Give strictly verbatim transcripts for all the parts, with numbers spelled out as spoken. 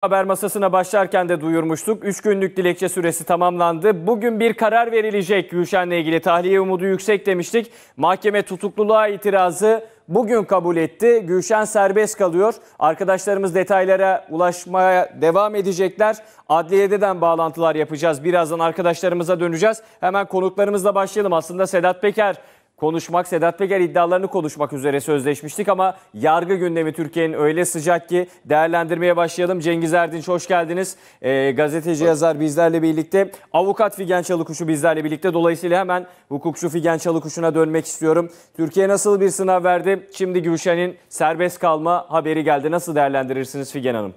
Haber masasına başlarken de duyurmuştuk. üç günlük dilekçe süresi tamamlandı. Bugün bir karar verilecek Gülşen'le ilgili. Tahliye umudu yüksek demiştik. Mahkeme tutukluluğa itirazı bugün kabul etti. Gülşen serbest kalıyor. Arkadaşlarımız detaylara ulaşmaya devam edecekler. Adliyeden bağlantılar yapacağız. Birazdan arkadaşlarımıza döneceğiz. Hemen konuklarımızla başlayalım. Aslında Sedat Peker konuşmak, Sedat Peker iddialarını konuşmak üzere sözleşmiştik ama yargı gündemi Türkiye'nin öyle sıcak ki değerlendirmeye başlayalım. Cengiz Erdinç hoş geldiniz. E, gazeteci yazar bizlerle birlikte. Avukat Figen Çalıkuşu bizlerle birlikte. Dolayısıyla hemen hukukçu Figen Çalıkuşu'na dönmek istiyorum. Türkiye nasıl bir sınav verdi? Şimdi Gülşen'in serbest kalma haberi geldi. Nasıl değerlendirirsiniz Figen Hanım?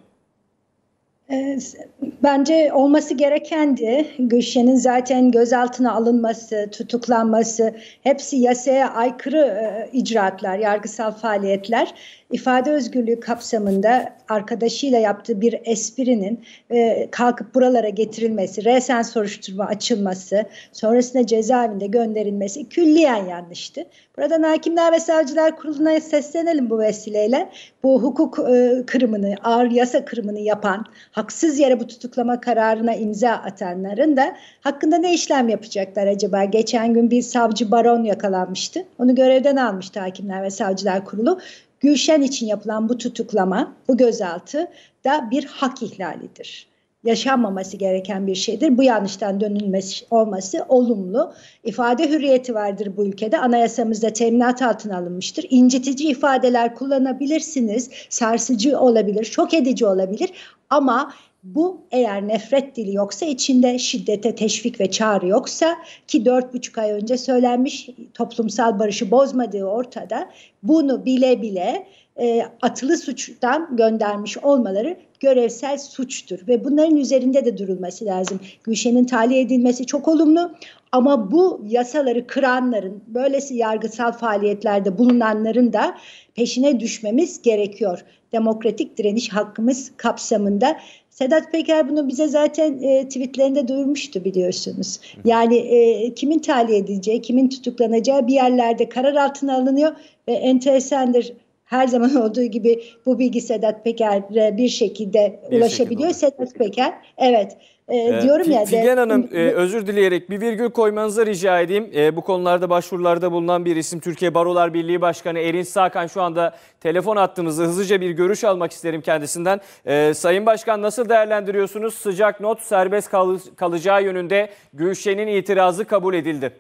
Bence olması gerekendi. Gülşen'in zaten gözaltına alınması, tutuklanması hepsi yasaya aykırı icraatlar, yargısal faaliyetler. İfade özgürlüğü kapsamında arkadaşıyla yaptığı bir esprinin e, kalkıp buralara getirilmesi, resen soruşturma açılması, sonrasında cezaevinde gönderilmesi külliyen yanlıştı. Buradan Hakimler ve Savcılar Kurulu'na seslenelim bu vesileyle. Bu hukuk e, kırımını, ağır yasa kırımını yapan, haksız yere bu tutuklama kararına imza atanların da hakkında ne işlem yapacaklar acaba? Geçen gün bir savcı baron yakalanmıştı. Onu görevden almıştı Hakimler ve Savcılar Kurulu. Gülşen için yapılan bu tutuklama, bu gözaltı da bir hak ihlalidir. Yaşanmaması gereken bir şeydir. Bu yanlıştan dönülmesi olması olumlu. İfade hürriyeti vardır bu ülkede. Anayasamızda teminat altına alınmıştır. İncitici ifadeler kullanabilirsiniz. Sarsıcı olabilir, şok edici olabilir ama bu eğer nefret dili yoksa, içinde şiddete teşvik ve çağrı yoksa ki dört buçuk ay önce söylenmiş, toplumsal barışı bozmadığı ortada, bunu bile bile e, atılı suçtan göndermiş olmaları görevsel suçtur ve bunların üzerinde de durulması lazım. Gülşen'in tahliye edilmesi çok olumlu ama bu yasaları kıranların, böylesi yargısal faaliyetlerde bulunanların da peşine düşmemiz gerekiyor. Demokratik direniş hakkımız kapsamında. Sedat Peker bunu bize zaten e, tweetlerinde duyurmuştu biliyorsunuz. Yani e, kimin tahliye edileceği, kimin tutuklanacağı bir yerlerde karar altına alınıyor ve enteresandır. Her zaman olduğu gibi bu bilgi Sedat Peker'e bir şekilde bir ulaşabiliyor. Şekilde. Sedat Peker, evet. E, ee, diyorum ya. Figen Hanım e, özür dileyerek bir virgül koymanızı rica edeyim. E, bu konularda başvurularda bulunan bir isim Türkiye Barolar Birliği Başkanı Erin Sakan, şu anda telefon attığımızda hızlıca bir görüş almak isterim kendisinden. E, Sayın Başkan, nasıl değerlendiriyorsunuz? Sıcak not, serbest kal kalacağı yönünde Gülşen'in itirazı kabul edildi.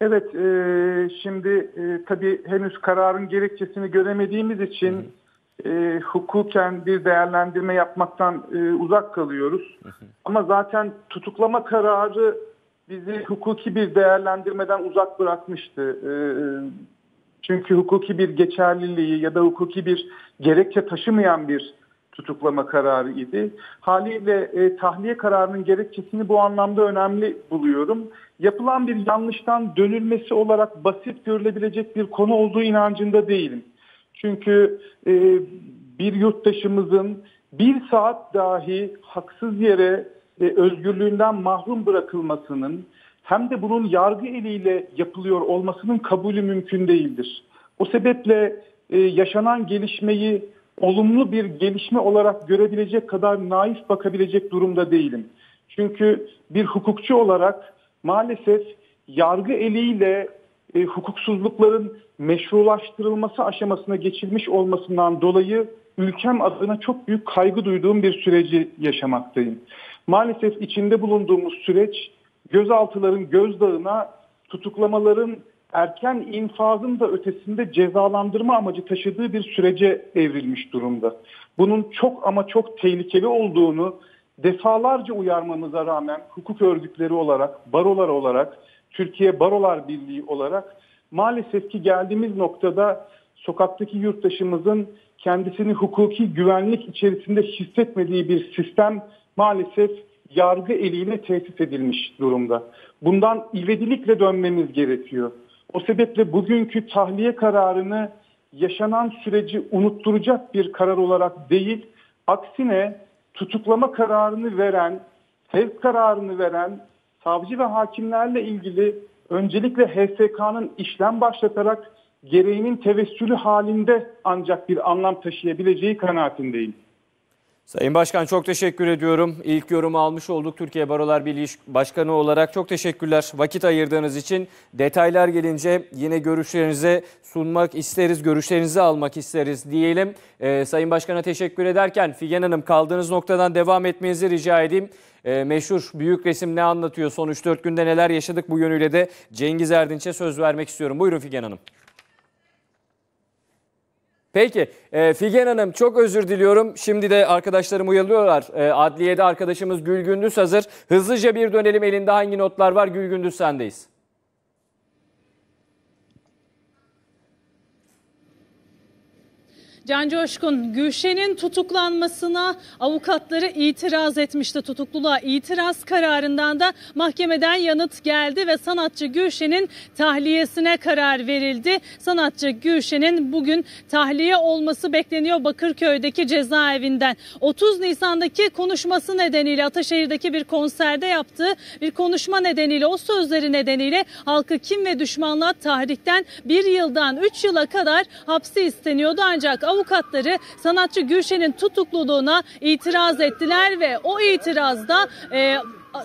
Evet, e, şimdi e, tabii henüz kararın gerekçesini göremediğimiz için e, hukuken bir değerlendirme yapmaktan e, uzak kalıyoruz. Ama zaten tutuklama kararı bizi hukuki bir değerlendirmeden uzak bırakmıştı. E, çünkü hukuki bir geçerliliği ya da hukuki bir gerekçe taşımayan bir tutuklama kararı idi. Haliyle e, tahliye kararının gerekçesini bu anlamda önemli buluyorum. Yapılan bir yanlıştan dönülmesi olarak basit görülebilecek bir konu olduğu inancında değilim. Çünkü e, bir yurttaşımızın bir saat dahi haksız yere e, özgürlüğünden mahrum bırakılmasının hem de bunun yargı eliyle yapılıyor olmasının kabulü mümkün değildir. O sebeple e, yaşanan gelişmeyi olumlu bir gelişme olarak görebilecek kadar naif bakabilecek durumda değilim. Çünkü bir hukukçu olarak maalesef yargı eliyle e, hukuksuzlukların meşrulaştırılması aşamasına geçilmiş olmasından dolayı ülkem adına çok büyük kaygı duyduğum bir süreci yaşamaktayım. Maalesef içinde bulunduğumuz süreç gözaltıların gözdağına, tutuklamaların erken infazın da ötesinde cezalandırma amacı taşıdığı bir sürece evrilmiş durumda. Bunun çok ama çok tehlikeli olduğunu defalarca uyarmamıza rağmen hukuk örgütleri olarak, barolar olarak, Türkiye Barolar Birliği olarak maalesef ki geldiğimiz noktada sokaktaki yurttaşımızın kendisini hukuki güvenlik içerisinde hissetmediği bir sistem maalesef yargı eliyle tesis edilmiş durumda. Bundan ivedilikle dönmemiz gerekiyor. O sebeple bugünkü tahliye kararını yaşanan süreci unutturacak bir karar olarak değil, aksine tutuklama kararını veren, sevk kararını veren savcı ve hakimlerle ilgili öncelikle H S K'nın işlem başlatarak gereğinin tevessülü halinde ancak bir anlam taşıyabileceği kanaatindeyim. Sayın Başkan, çok teşekkür ediyorum. İlk yorumu almış olduk Türkiye Barolar Birliği Başkanı olarak. Çok teşekkürler vakit ayırdığınız için. Detaylar gelince yine görüşlerinize sunmak isteriz, görüşlerinizi almak isteriz diyelim. Ee, Sayın Başkan'a teşekkür ederken Figen Hanım, kaldığınız noktadan devam etmenizi rica edeyim. Ee, meşhur büyük resim ne anlatıyor, son üç dört günde neler yaşadık, bu yönüyle de Cengiz Erdinç'e söz vermek istiyorum. Buyurun Figen Hanım. Peki Figen Hanım, çok özür diliyorum. Şimdi de arkadaşlarım uyarıyorlar. Adliyede arkadaşımız Gül Gündüz hazır. Hızlıca bir dönelim, elinde hangi notlar var? Gül Gündüz, sendeyiz. Can Coşkun, Gülşen'in tutuklanmasına avukatları itiraz etmişti. Tutukluluğa itiraz kararından da mahkemeden yanıt geldi ve sanatçı Gülşen'in tahliyesine karar verildi. Sanatçı Gülşen'in bugün tahliye olması bekleniyor Bakırköy'deki cezaevinden. otuz Nisan'daki konuşması nedeniyle, Ataşehir'deki bir konserde yaptığı bir konuşma nedeniyle, o sözleri nedeniyle halkı kim ve düşmanlığa tahrikten bir yıldan üç yıla kadar hapsi isteniyordu. Ancak avukatları Avukatları sanatçı Gülşen'in tutukluluğuna itiraz ettiler ve o itirazda e,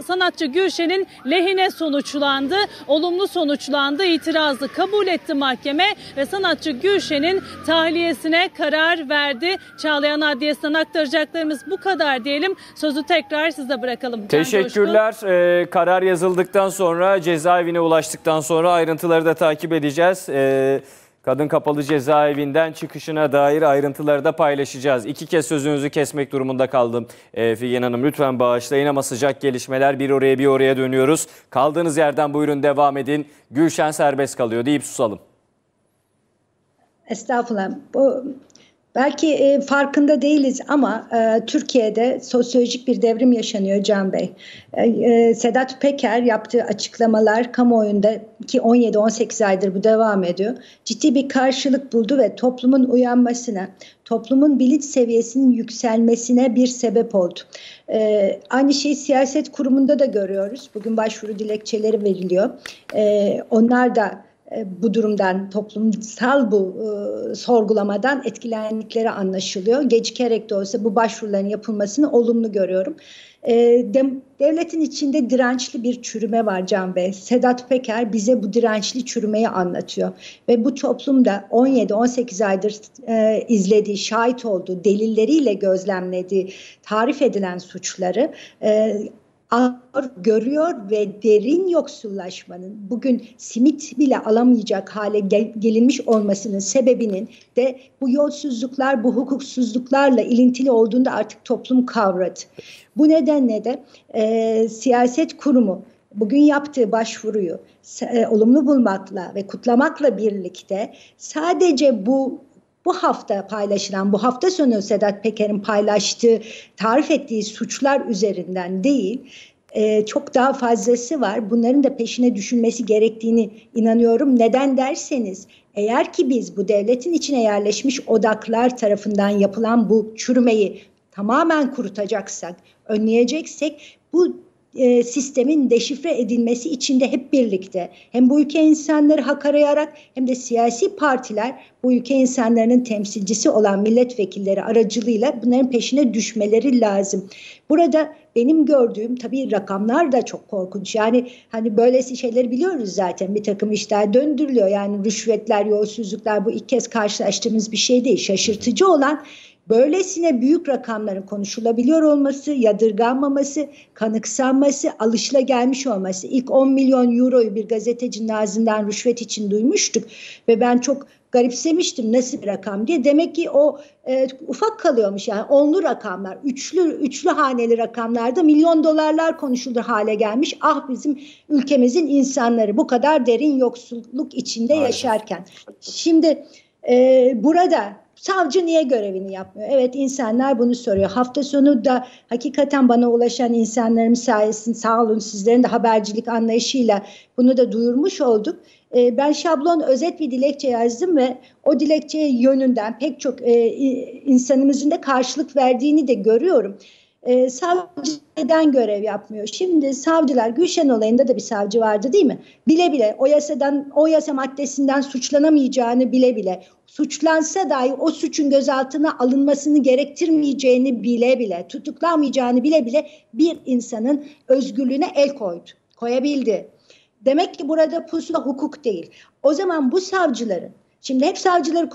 sanatçı Gülşen'in lehine sonuçlandı, olumlu sonuçlandı. İtirazı kabul etti mahkeme ve sanatçı Gülşen'in tahliyesine karar verdi. Çağlayan Adliyesi'nden aktaracaklarımız bu kadar diyelim. Sözü tekrar size bırakalım. Teşekkürler. Ee, karar yazıldıktan sonra, cezaevine ulaştıktan sonra ayrıntıları da takip edeceğiz. Ee, Kadın kapalı cezaevinden çıkışına dair ayrıntıları da paylaşacağız. İki kez sözünüzü kesmek durumunda kaldım e, Figen Hanım. Lütfen bağışlayın ama sıcak gelişmeler, bir oraya bir oraya dönüyoruz. Kaldığınız yerden buyurun devam edin. Gülşen serbest kalıyor deyip susalım. Estağfurullah. Bu, belki e, farkında değiliz ama e, Türkiye'de sosyolojik bir devrim yaşanıyor Can Bey. E, e, Sedat Peker yaptığı açıklamalar kamuoyunda ki on yedi on sekiz aydır bu devam ediyor. Ciddi bir karşılık buldu ve toplumun uyanmasına, toplumun bilinç seviyesinin yükselmesine bir sebep oldu. Ee, aynı şeyi siyaset kurumunda da görüyoruz. Bugün başvuru dilekçeleri veriliyor. Ee, onlar da bu durumdan, toplumsal bu e, sorgulamadan etkilendikleri anlaşılıyor. Gecikerek de olsa bu başvuruların yapılmasını olumlu görüyorum. E, de, devletin içinde dirençli bir çürüme var Can Bey. Sedat Peker bize bu dirençli çürümeyi anlatıyor. Ve bu toplumda on yedi on sekiz aydır e, izlediği, şahit olduğu, delilleriyle gözlemlediği, tarif edilen suçları E, görüyor ve derin yoksullaşmanın, bugün simit bile alamayacak hale gel gelinmiş olmasının sebebinin de bu yolsuzluklar, bu hukuksuzluklarla ilintili olduğunda artık toplum kavradı. Bu nedenle de e, siyaset kurumu bugün yaptığı başvuruyu e, olumlu bulmakla ve kutlamakla birlikte sadece bu Bu hafta paylaşılan, bu hafta sonu Sedat Peker'in paylaştığı, tarif ettiği suçlar üzerinden değil, çok daha fazlası var. Bunların da peşine düşülmesi gerektiğini inanıyorum. Neden derseniz, eğer ki biz bu devletin içine yerleşmiş odaklar tarafından yapılan bu çürümeyi tamamen kurutacaksak, önleyeceksek, bu E, sistemin deşifre edilmesi için de hep birlikte hem bu ülke insanları hak arayarak hem de siyasi partiler bu ülke insanlarının temsilcisi olan milletvekilleri aracılığıyla bunların peşine düşmeleri lazım. Burada benim gördüğüm, tabii rakamlar da çok korkunç. Yani hani böylesi şeyleri biliyoruz zaten, bir takım işler döndürülüyor. Yani rüşvetler, yolsuzluklar, bu ilk kez karşılaştığımız bir şey değil. Şaşırtıcı olan, böylesine büyük rakamların konuşulabiliyor olması, yadırganmaması, kanıksanması, alışılagelmiş olması. İlk on milyon euroyu bir gazetecinin ağzından rüşvet için duymuştuk ve ben çok garipsemiştim, nasıl bir rakam diye. Demek ki o e, ufak kalıyormuş, yani onlu rakamlar, üçlü üçlü haneli rakamlarda milyon dolarlar konuşulur hale gelmiş. Ah, bizim ülkemizin insanları bu kadar derin yoksulluk içinde Aynen. yaşarken. Şimdi e, burada savcı niye görevini yapmıyor? Evet, insanlar bunu soruyor. Hafta sonu da hakikaten bana ulaşan insanlarım sayesinde, sağ olun, sizlerin de habercilik anlayışıyla bunu da duyurmuş olduk. Ee, ben şablon, özet bir dilekçe yazdım ve o dilekçe yönünden pek çok e, insanımızın da karşılık verdiğini de görüyorum. e, savcı neden görev yapmıyor? Şimdi savcılar, Gülşen olayında da bir savcı vardı değil mi? Bile bile o yasadan, o yasa maddesinden suçlanamayacağını bile bile, suçlansa dahi o suçun gözaltına alınmasını gerektirmeyeceğini bile bile, tutuklamayacağını bile bile bir insanın özgürlüğüne el koydu, koyabildi. Demek ki burada pusula hukuk değil. O zaman bu savcıların, şimdi hep savcıları konuşuyoruz.